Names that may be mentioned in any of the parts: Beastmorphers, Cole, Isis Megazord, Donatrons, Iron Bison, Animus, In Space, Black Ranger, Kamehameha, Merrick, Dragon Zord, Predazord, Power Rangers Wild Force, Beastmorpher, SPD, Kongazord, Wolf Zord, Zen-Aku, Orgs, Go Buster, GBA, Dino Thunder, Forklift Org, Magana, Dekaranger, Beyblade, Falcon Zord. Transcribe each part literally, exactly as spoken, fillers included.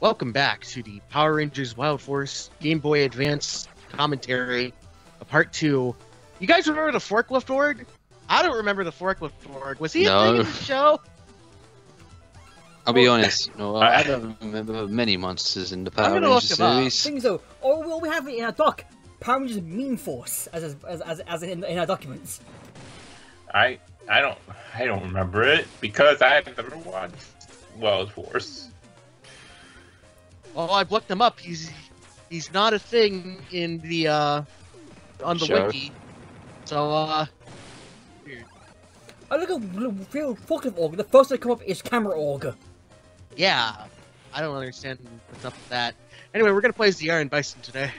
Welcome back to the Power Rangers Wild Force Game Boy Advance commentary, part two. You guys remember the Forklift Org? I don't remember the Forklift Org. Was he no. a thing in the show? I'll be honest, no, I don't remember many monsters in the Power Rangers series. Things though, or will we have it in our doc? Power Rangers Meme Force as as as, as in, in our documents. I I don't I don't remember it because I haven't ever watched Wild Force. Well, I've looked him up. He's he's not a thing in the uh on the sure. wiki. So uh. Here. I look at real Forklift Org. The first thing that come up is Camera Org. Yeah, I don't understand what's up with that. Anyway, we're gonna play as the Iron Bison today.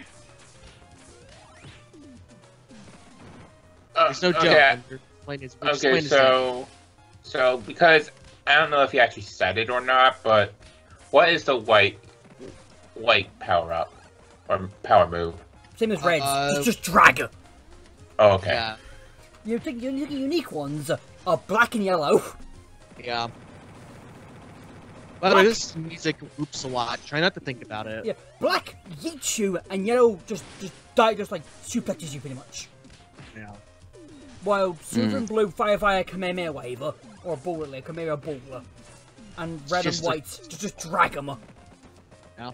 Uh, There's no okay. joke. We're playing as, we're okay, so, so because I don't know if you actually said it or not, but what is the white, white power up or power move? Same as red. Uh, it's just drag. Oh, okay. Yeah. You think your unique ones are black and yellow? Yeah. By the way, this music oops a lot. Try not to think about it. Yeah, black yeets you, and yellow just just die, just like suplexes you pretty much. Yeah. While silver mm. and blue fire fire Kamehameha waver or a baller, Kamehameha baller, and red and white a... just just drag them. Yeah.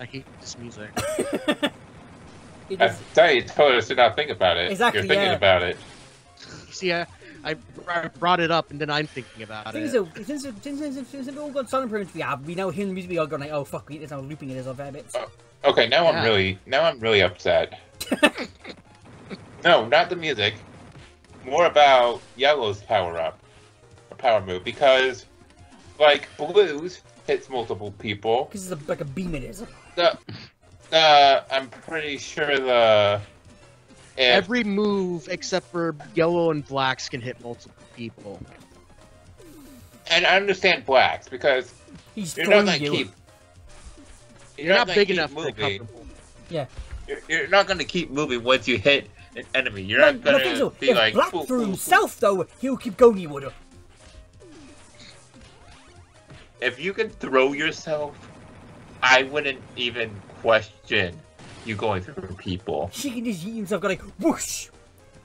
I hate this music. It is... I tell you, told us to not think about it. Exactly. You're thinking yeah. about it. See, I, I brought it up, and then I'm thinking about it. So, since, since, since, since we've all got silent permits, we have, we now hear the music, we all go like, oh fuck, it's now looping it as our fair bits. Uh, okay, now yeah. I'm really, now I'm really upset. No, not the music. More about Yellow's power up, or power move, because like Blue's hits multiple people. Because it's a, like a beam, it is. The, uh, I'm pretty sure the. If... Every move except for yellow and blacks can hit multiple people. And I understand blacks because He's you're not going to keep. You're, you're not, not big enough moving. To yeah. You're, you're not going to keep moving once you hit an enemy. You're no, not going to so. be if like. Black through himself though, he'll keep going. He would. If you can throw yourself, I wouldn't even question. You going through people. She can just eat himself, go like, whoosh!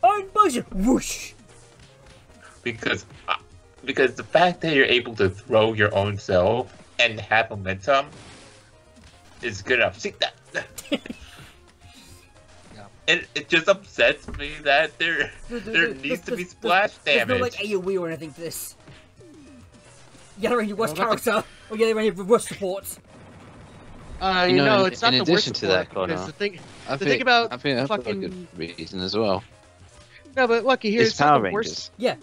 Iron Bison! Whoosh! Because, uh, because the fact that you're able to throw your own self and have momentum is good enough. See that? Yeah. It, it just upsets me that there, there, there, there needs there's, to be splash there's, damage. There's no like A O E or anything for this. You gotta run your worst character, or you gotta run your worst support. Uh, you, you know, know it's in, not in the addition worst to that, Connor, the thing, I the think, thing about I think that's fucking... a good reason as well. No, but Lucky, here's it's Power Rangers. Yeah.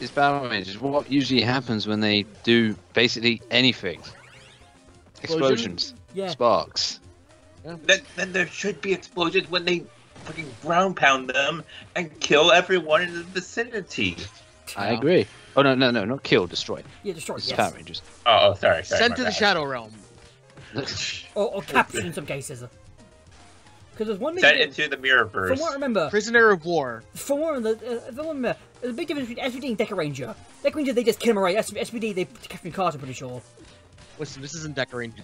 It's Power Rangers. What usually happens when they do basically anything? Explosions. Yeah. Sparks. Yeah. Then, then there should be explosions when they fucking ground pound them and kill everyone in the vicinity. I agree. Oh, no, no, no, not kill, destroy. Yeah, destroy, it's yes. Power Rangers. Oh, oh sorry, sorry. Send to bad. the Shadow Realm. or, or captured in some cases. Because there's one. Sent into the Mirrorverse. From what I remember, prisoner of war. From what I remember, there's a big difference between S P D and Dekaranger. Dekaranger, they just kill him right. S P D, they capture him cars. I'm pretty sure. Listen, this isn't Dekaranger.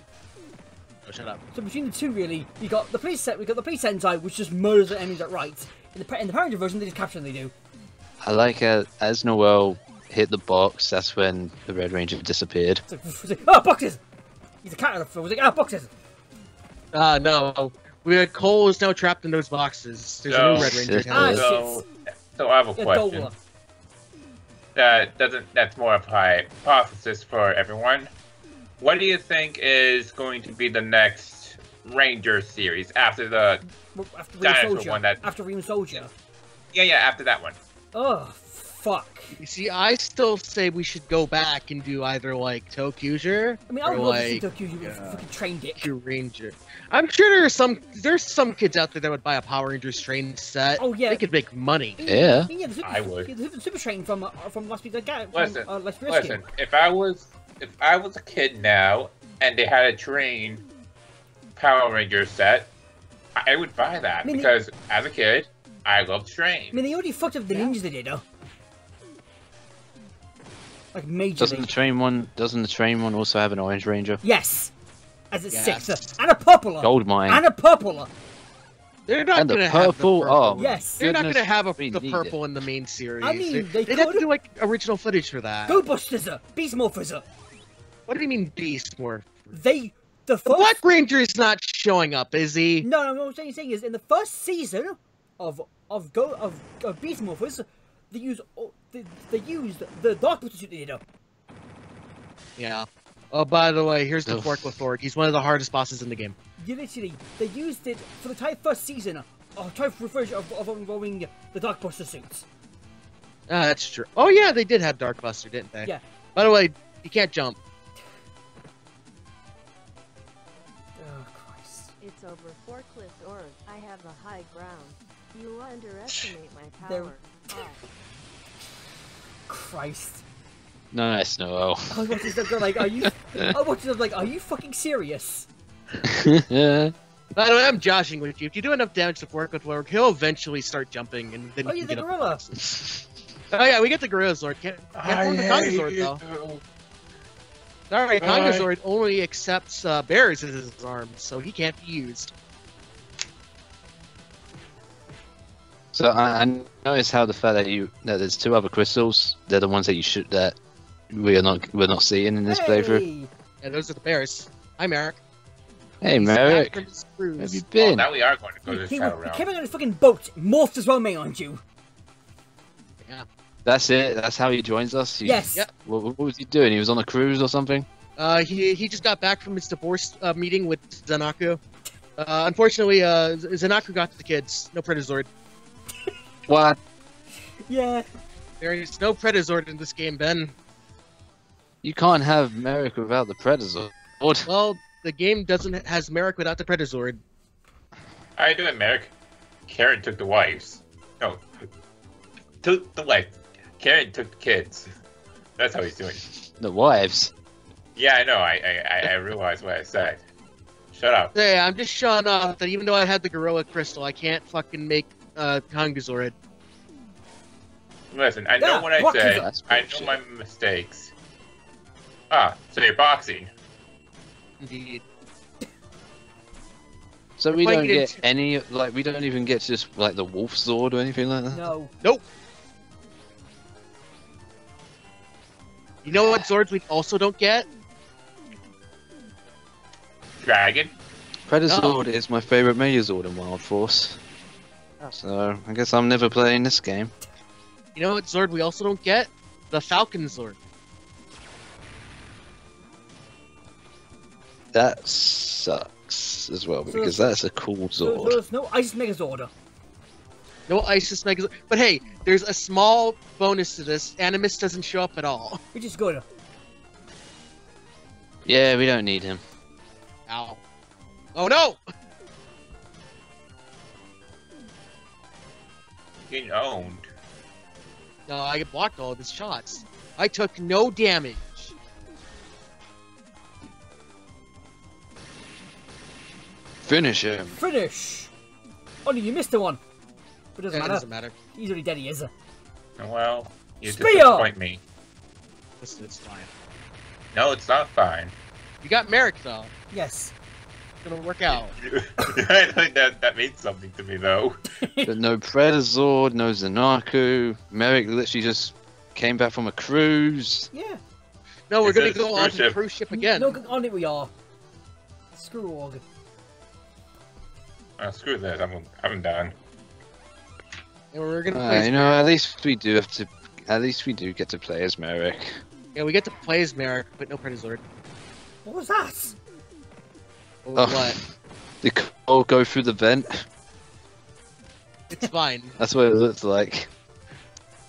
Oh, shut up. So between the two, really, you got the police set. We got the police sentai, which just murders the enemies at right. In the in the Power Ranger version, they just capture them. They do. I like uh, as Noel hit the box. That's when the Red Ranger disappeared. So, so, oh, boxes! He's a cat out of the like, ah, boxes! Ah, uh, no. We had Cole is now trapped in those boxes. There's no, a new Red Ranger. Ah, shit. So, so I have a yeah, question. That doesn't, that's more of a hypothesis for everyone. What do you think is going to be the next Ranger series after the after dinosaur Soldier. one? That, after Ream Soldier? Yeah, yeah, after that one. Oh, fuck. You see, I still say we should go back and do either like Tokusure. I mean, I would love like, to see Tokusure yeah. fucking train dick. Ranger. I'm sure there are some there's some kids out there that would buy a Power Rangers train set. Oh yeah, they could make money. Yeah, I, mean, yeah, the super, I would. The super, super train from uh, from Last Week. Listen, from, uh, Last listen. If I was if I was a kid now and they had a train Power Ranger set, I would buy that I mean, because they, as a kid I loved trains. I mean, they already fucked up the yeah. ninjas they did though. Like major. Doesn't the train one? Doesn't the train one also have an orange ranger? Yes, as its yes. sixth, and a purple. Gold mine. And a purple. They're not and gonna the have the purple. Oh, yes. They're not gonna have a, the purple in the main series. I mean, they they'd have to do like original footage for that. Go Buster's up, Beastmorpher's up. What do you mean Beastmorpher? They the, first... the Black Ranger is not showing up, is he? No, no. What I'm saying is, in the first season of of Go of, of Beastmorphers, they use they, they used the Dark Buster suit they did up. Yeah. Oh, by the way, here's the Forklift Org. He's one of the hardest bosses in the game. You literally, they used it for the entire first season, or try for refresh of, of ongoing the Dark Buster suits. Ah, uh, that's true. Oh yeah, they did have Dark Buster, didn't they? Yeah. By the way, you can't jump. Oh Christ! It's over, Forklift Org. I have the high ground. You underestimate my power. Oh. Christ. No, that's no. no. I was watching stuff like, are you? I was watching stuff like, are you fucking serious? Yeah. By the way, I'm joshing with you. If you do enough damage to Forklift Org, he'll eventually start jumping, and then. Oh, you yeah, the gorilla. Oh yeah, we get the gorilla Zord. Can't, can't the Kongazord though. Sorry, Kongazord only accepts uh, bears as his arms, so he can't be used. So I, I noticed how the fact that you that there's two other crystals. They're the ones that you should that. We are not. We're not seeing in this hey! playthrough. Yeah, those are the bears. Hi, Merrick. Hey, Merrick. Where have you been? Oh, now we are going to go to this he, battle round. He came out on a fucking boat, morphed as well, mate, aren't you? Yeah. That's it. That's how he joins us. He, yes. Yep. What, what was he doing? He was on a cruise or something. Uh, he he just got back from his divorce uh, meeting with Zen-Aku. Uh, unfortunately, uh, Zen-Aku got to the kids. No Predazord. What? Yeah. There is no Predazord in this game, Ben. You can't have Merrick without the Predazord. Well, the game doesn't has Merrick without the Predazord. How are you doing, Merrick? Karen took the wives. No, took the wife. Karen took the kids. That's how he's doing. The wives? Yeah, I know. I I, I realized what I said. Shut up. Hey, I'm just showing off that even though I had the Gorilla Crystal, I can't fucking make uh, Kongazord. Listen, I know yeah, what I said. I know shit. my mistakes. Ah, so you're boxing. Indeed. So we don't get any, like, we don't even get just, like, the Wolf Zord or anything like that? No. Nope. You know what Zords we also don't get? Dragon. Predazord oh. is my favorite Megazord in Wild Force. Oh. So, I guess I'm never playing this game. You know what Zord we also don't get? The Falcon Zord. That sucks as well, because so that's a cool Zord. There's no Isis Megazord. No Isis Megazord. But hey, there's a small bonus to this. Animus doesn't show up at all. We just go to. Yeah, we don't need him. Ow. Oh no! Getting owned. No, I blocked all of his shots. I took no damage. Finish him. Finish. Oh no, you missed the one. But it doesn't, yeah, matter. It doesn't matter. He's already dead. He is. Well, you disappoint me. Listen, it's fine. No, it's not fine. You got Merrick though. Yes. It's gonna work out. I think that that means something to me though. But no Predazord, no Zen-Aku. Merrick literally just came back from a cruise. Yeah. No, we're is gonna go on the cruise ship again. No, on it we are. Screw Org. Oh, screw this, I'm, I'm done. And we're gonna play uh, you know, Merrick. At least we do have to, at least we do get to play as Merrick. Yeah, we get to play as Merrick, but no Predazord. What was that? What? Oh, did Cole go through the vent? It's fine. That's what it looks like.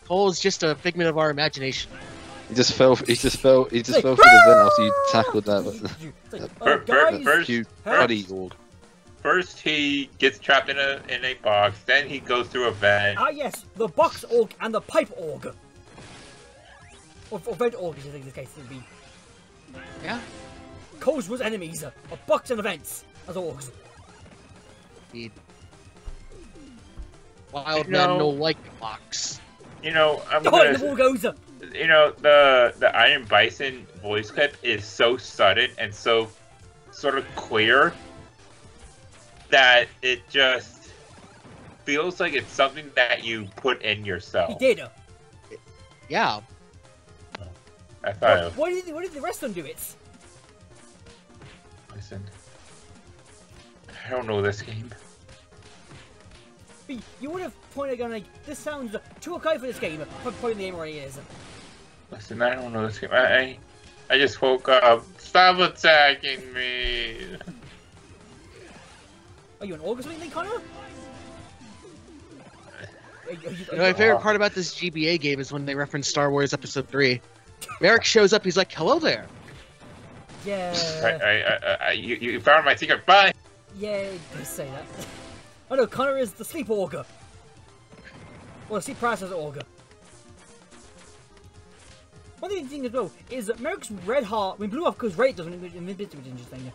Cole's just a figment of our imagination. He just fell, he just fell, he just like, fell through the vent after you tackled that. Like, oh, guys, first, you buddy Org. First he gets trapped in a in a box, then he goes through a vent. Ah yes, the box Org and the pipe Org. Or, or vent Org, I think this case would be. Yeah. Cole's was enemies, a box and events as Orgs. Indeed. Wild you men know, no like the box. You know, I'm oh, gonna. The wall goes. you know, the the Iron Bison voice clip is so sudden and so sort of clear that it just feels like it's something that you put in yourself. Data. Yeah. I thought. What, what did what did the rest of them do? It's. Listen. I don't know this game. You would have pointed out, like, this sounds too okay for this game, but putting the aim where he is. Listen, I don't know this game. I, I just woke up. Stop attacking me. Are you an Orgs or anything, Connor? My favorite part about this G B A game is when they reference Star Wars Episode three. Merrick shows up, he's like, hello there. Yeah. I, I, I, I, you, you found my secret. Bye. Yeah, don't say that. Oh no, Connor is the sleep auger. Well, the sleep paralysis auger. One thing you think as well is that Merrick's red heart, when blew off because Ray doesn't invincible thing.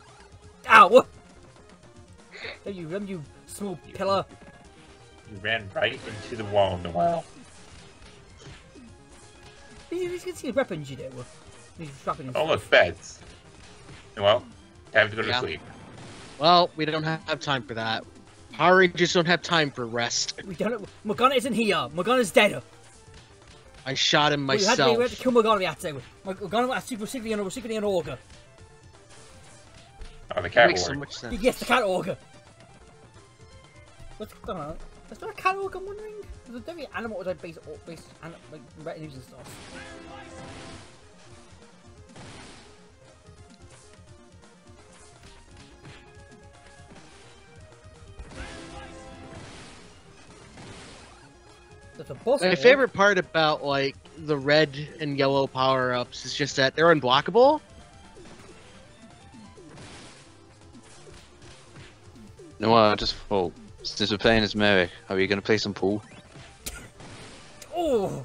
Ow! Don't you run, you small pillar. You ran right into the wall, Noel. Wow. You can see the weapons you do. He's dropping himself. Oh, look, beds. Noel, time to go to yeah. sleep. Well, we don't have time for that. Power Rangers don't have time for rest. We don't. Magana isn't here. Magana's dead. I shot him myself. We had to, we had to kill Magana. We had to. Magana was super secretly and secretly an auger. Oh, the cat makes so much sense. Yes, the cat auger. What's going on? Is there a cat auger? I'm wondering. There's a very animal that I base based and like retinues and stuff. My favorite part about, like, the red and yellow power-ups is just that they're unblockable. No, I just thought, since we're playing as Merrick, are you going to play some pool? Oh!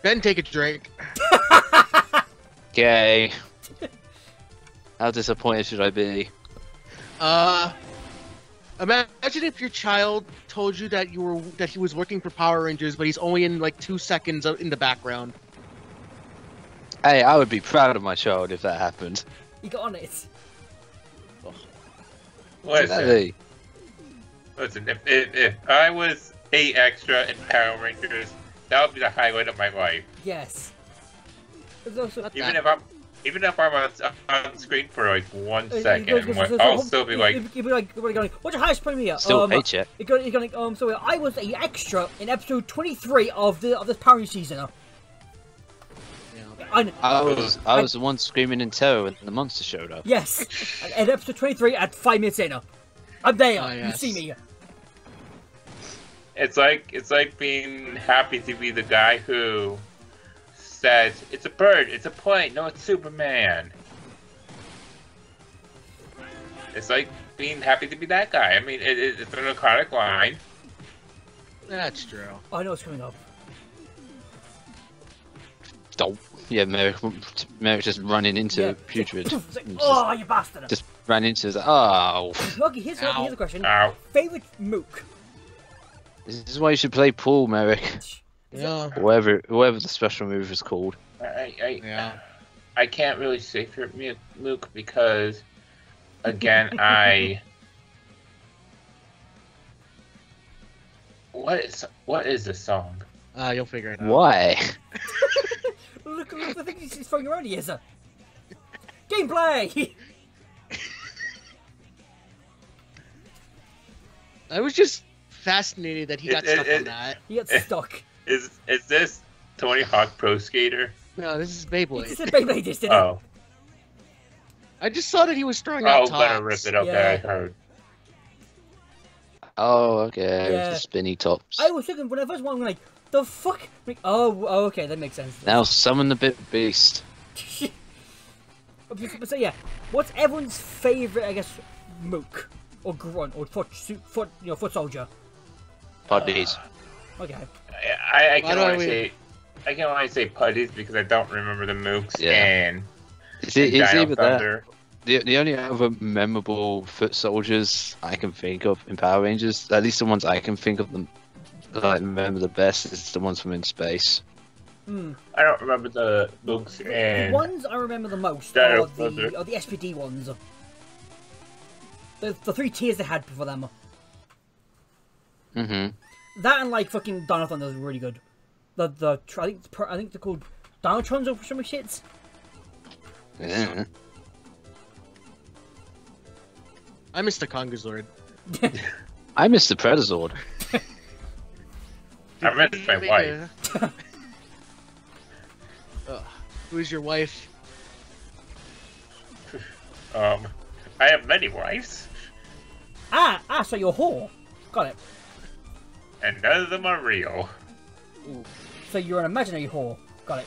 Ben, take a drink. Okay. How disappointed should I be? Uh... Imagine if your child told you that you were that he was working for Power Rangers, but he's only in like two seconds in the background. Hey, I would be proud of my child if that happened. You got on it. Oh. Listen, listen if, if, if I was a extra in Power Rangers, that would be the highlight of my life. Yes. Also even that. if I'm. Even if I'm on, on screen for like one second, I'll still be like, you'd be like, what's your highest premiere? Still um, paycheck. You're going, you're going, um, so I was an extra in episode twenty-three of the of this Power Rangers season. Yeah. I, I was I was I, the one screaming in terror when the monster showed up. Yes, in episode twenty-three at five minutes in. I'm there. Oh, yes. You see me. It's like it's like being happy to be the guy who. Says it's a bird, it's a plane, no, it's Superman. It's like being happy to be that guy. I mean, it, it, it's an iconic line. That's true. Oh, I know what's coming up. Don't. Yeah, Merrick, Merrick just running into yeah. Putrid. Like, just, oh, you bastard! Just ran into his. Oh. Lucky, here's another question. Ow. Favorite mook? This is why you should play pool, Merrick. Yeah. Whatever, whatever the special move is called. I, I, yeah. I can't really say for Mook because, again, I. What is what is this song? Ah, uh, you'll figure it out. Why? Look, look, I think he's throwing around. He is a gameplay. I was just fascinated that he got it, stuck it, on it, that. He got it, stuck. Is is this Tony Hawk Pro Skater? No, this is Beyblade. This is Beyblade, just did it? Oh. I just saw that he was throwing out tops. Oh, better rip it up. Yeah. I heard. Oh, okay. Yeah. The spinny tops. I was looking when I first one, I'm like, the fuck? Like, oh, oh, okay, that makes sense. Now summon the bit beast. So yeah, what's everyone's favorite? I guess mook or grunt or foot, foot, you know, foot soldier. Puddies. Uh, okay. I, I can only we... say I can only say putties because I don't remember the mooks yeah. and is it, is Dino Thunder. The the only other memorable foot soldiers I can think of in Power Rangers, at least the ones I can think of them that I remember the best, is the ones from In Space. Mm. I don't remember the bugs. And the ones I remember the most are the, are the S P D ones. The, the three tiers they had before them. Mm-hmm. That and like fucking Dino Thunder was really good. The the I think I think they're called Donatrons or some shits. Yeah. I miss the Kongazord. I miss the Predazord. I miss my wife. uh, who's your wife? Um, I have many wives. Ah, ah, so you're a whore. Got it. And none of them are real. Ooh. So you're an imaginary whore. Got it.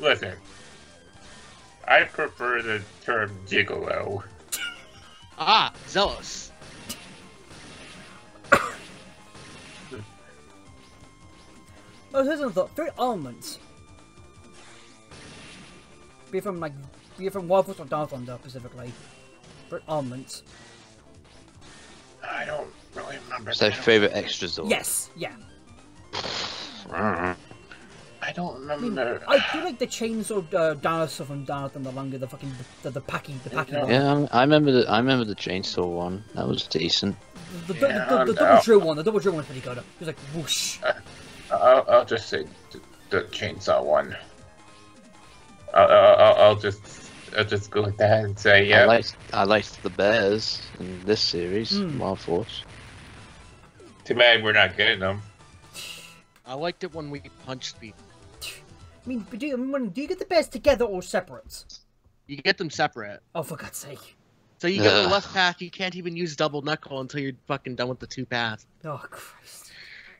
Listen, I prefer the term gigolo. Ah, zealous. Oh, here's another thought. Three elements. Be from like, be from Wild Force or Dark Thunder specifically. Three elements. I don't really remember. It's their favorite extra zone. Yes, yeah. I don't remember. I, mean, I feel like the chainsaw uh, dinosaur from Dino Thunder longer the fucking the, the, the packing the packing. Yeah, one. I remember the I remember the chainsaw one. That was decent. The, the, yeah, the, the, the, the double drill one. The double drill one was pretty good. It was like whoosh. Uh, I'll, I'll just say the, the chainsaw one. I'll, I'll I'll just I'll just go with that and say yeah. I liked I liked the bears in this series, mm. Wild Force. Too bad we're not getting them. I liked it when we punched people. I mean, do you, do you get the bears together or separate? You get them separate. Oh, for God's sake. So you get the left path, you can't even use double knuckle until you're fucking done with the two paths. Oh, Christ.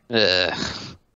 Ugh.